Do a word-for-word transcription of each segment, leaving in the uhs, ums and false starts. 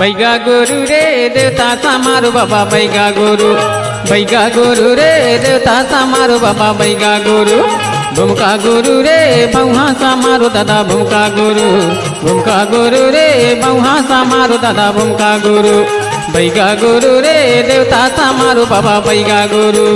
बैगा गुरु रे देवता सामारो बाबा बैगा गुरु, बैगा गुरु रे देवता सामारो बाबा बैगा गुरु, भूमका गुरु रे बहुहा सामारो दादा भूमका गुरु, भूमका गुरु रे बहुहा सामारो दादा भूमका गुरु, बैगा गुरु रे देवता सामारो बाबा बैगा गुरु।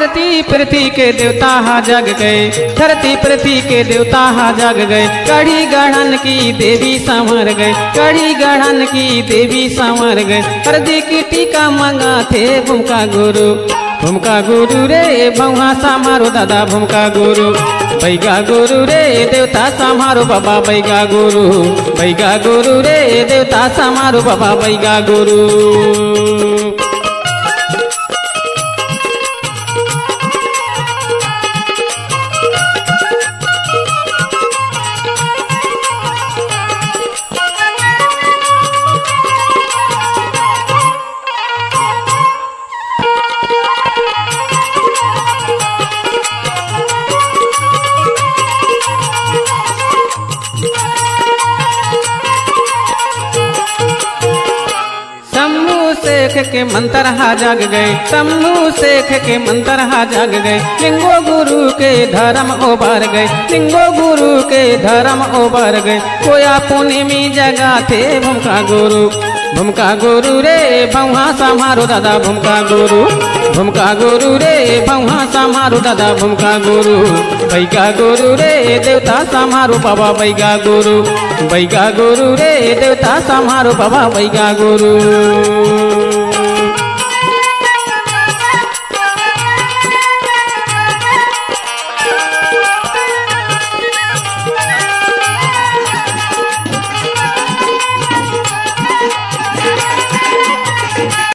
धरती पृथ्वी के देवता हा जग गए, धरती पृथ्वी के देवता हा जग गए, कड़ी गणन की देवी संवर गए, कड़ी गणन की देवी संवर गए, हृदय की टीका मंगा थे भूमका गुरु, भूमका गुरु रे बहुहा सामारो दादा भूमका गुरु, बैगा गुरु रे देवता सामारो बाबा बैगा गुरु, बैगा गुरु रे देवता सामारो बाबा बैगा गुरु। शेख के मंत्र हा जग गए, शम्भू शेख के मंत्र हा जग गए, लिंगो गुरु के धर्म उबार गए, लिंगो गुरु के धर्म उबार गए, कोया पुनिमी जगा थे भूमका गुरु, भूमका गुरु रे बहुहा सामारो दादा भूमका गुरु, भूमका गुरु रे बहुहा सामारो दादा भूमका गुरु, बैगा गुरु रे देवता सामारो बाबा बैगा गुरु, बैगा गुरु रे देवता सामारो बाबा बैगा गुरु।